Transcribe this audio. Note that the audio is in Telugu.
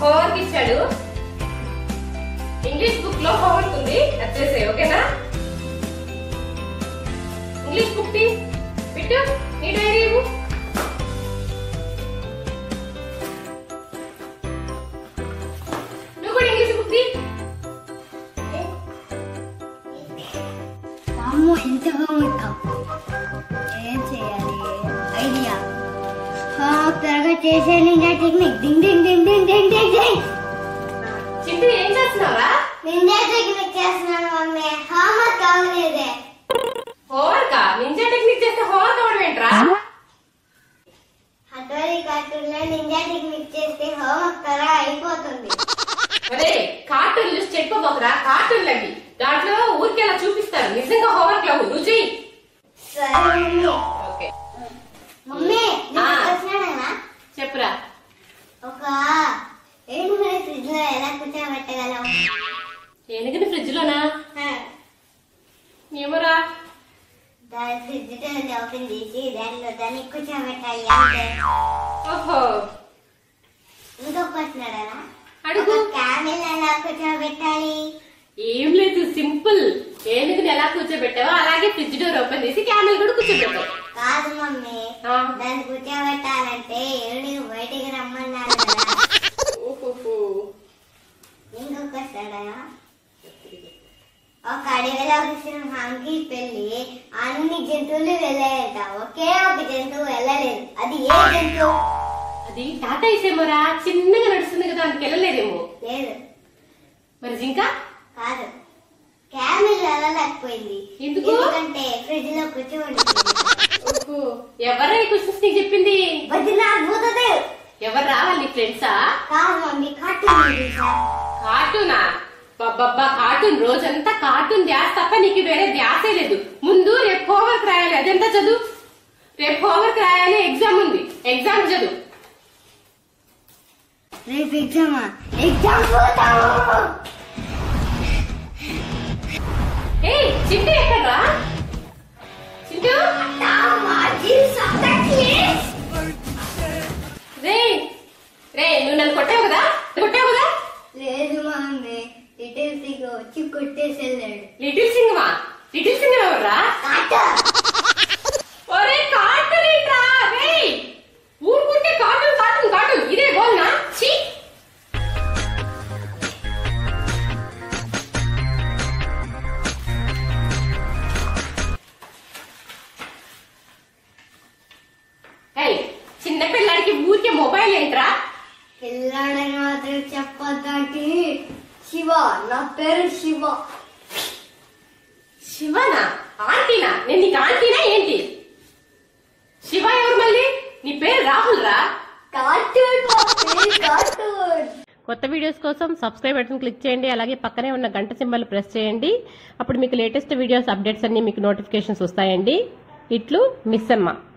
హోంవర్క్ ఇచ్చాడు. ఇంగ్లీష్ బుక్ లో హోంవర్క్ ఉంది, వచ్చేసే ఓకేనా? ఇంగ్లీష్ బుక్ టీ బిట్టు నీ డైరీ బుక్. ఎంత హోంవర్క్ ఏం చేయాలి ఐడియా? హోంవర్క్ త్వరగా చేసేది ఇంకా టెక్నిక్. డింగ్ డింగ్ డింగ్ డింగ్ డింగ్ డింగ్ డింగ్. చింటూ ఏం చేస్తున్నావా? నింజా టెక్నిక్ చేస్తున్నాను మమ్మీ. హోంవర్క్ అవ్వలేదే. హోంవర్కా? నింజా టెక్నిక్ చేస్తే హోంవర్క్ అవ్వడం ఏంట్రా? హటోరీ కార్టూన్లో నింజా టెక్నిక్ చేస్తే హోంవర్క్ త్వరగా అయిపోతుంది. అరే కార్టూన్ చూసి చెప్పుకోపోకరా, కార్టూన్లు అవి దాంట్లో ఊరికేలా చూపిస్తారు, నిజంగా హోంవర్క్ లో రుచి. చెప్పురా ఒక ఏనుగుని ఫ్రిడ్జ్ లో ఎలా కూర్చోబెట్టగలం? ఏనుగుని ఫ్రిడ్జ్ లోనా? ఏమోరా, దాని ఫ్రిడ్జ్ ఓపెన్ చేసి దానిలో దాన్ని కూర్చోబెట్టాలి. ఓహో, ఇంకొక వస్తున్నాడనా? అడుగు. క్యామెల్ ఎలా కూర్చోబెట్టాలి? ఏం లేదు, సింపుల్. ఏనుగుని ఎలా కూర్చోబెట్టావో అలాగే ఫ్రిడ్జ్ డోర్ ఓపెన్ చేసి క్యామెల్ కూడా కూర్చోబెట్టావు. కాదు మమ్మీ, దాన్ని కూర్చోబెట్టాలంటే ఏనుగు బయటికి రమ్మన్నారు కదా. ఓహో, ఇంకొకసాడా? ఒక అడవిలో ఒక సింహానికి పెళ్లి, అన్ని జంతువులు వెళ్ళాయట, ఒకే ఒక జంతువు వెళ్ళలేదు. అది ఏ జంతువు? అది టాటా ఇసేమోరా, చిన్నగా నడుస్తుంది కదా, దానికి వెళ్ళలేదేమో. లేదు. మరి జింక? కాదు. క్యామెల్ వెళ్ళలేకపోయింది. ఎందుకు? ఎందుకంటే ఫ్రిడ్జ్ లో కూర్చోండి. ఎవరై క్వశ్చన్స్ నీకు చెప్పింది? ఎవరు రావాలి? నీ ఫ్రెండ్సా? కాదు మమ్మీ, కార్టూన్. కార్టూనా? బాబ్బా, కార్టూన్ రోజంతా కార్టూన్ ధ్యాస తప్ప నీకు వేరే ధ్యాసే లేదు. ముందు రేపు హోంవర్క్ రాయాలి. అదంతా చదువు, రేపు హోంవర్క్ రాయాలి. ఎగ్జామ్ ఉంది, ఎగ్జామ్ చదువు. రేపు ఎగ్జామా? ఎగ్జామ్ పోతాము. చింటూ ఎక్కడ్రా? చింటూ, నువ్వు నన్ను కొట్టావు కదా, కొట్టావు కదా? లేదు మమ్మీ, లిటిల్ సింగ్ వచ్చి కొట్టేసి వెళ్ళాడు. లిటిల్ సింగ్? లిటిల్ సింగ్ ఎవర్రా? ఊరుకుంటే కార్టూన్ కార్టూన్ కార్టూన్ ఇదే గోల్నా? చిన్నపిల్లాడికి ఊరికే మొబైల్ ఏంట్రా? పిల్లాడని మాత్రం చెప్పదంటే. శివ, నా పేరు శివ. శివనా? ఆంటీనా? నేను నీకు ఆంటీనా ఏంటి? శివ ఎవరు మళ్ళీ? నీ పేరు రాహుల్ రా. కొత్త వీడియోస్ కోసం సబ్స్క్రైబ్ బటన్ క్లిక్ చేయండి, అలాగే పక్కనే ఉన్న గంట సింబల్ ప్రెస్ చేయండి. అప్పుడు మీకు లేటెస్ట్ వీడియోస్ అప్డేట్స్ అన్ని మీకు నోటిఫికేషన్స్ వస్తాయండి. ఇట్లు మిస్ అమ్మ.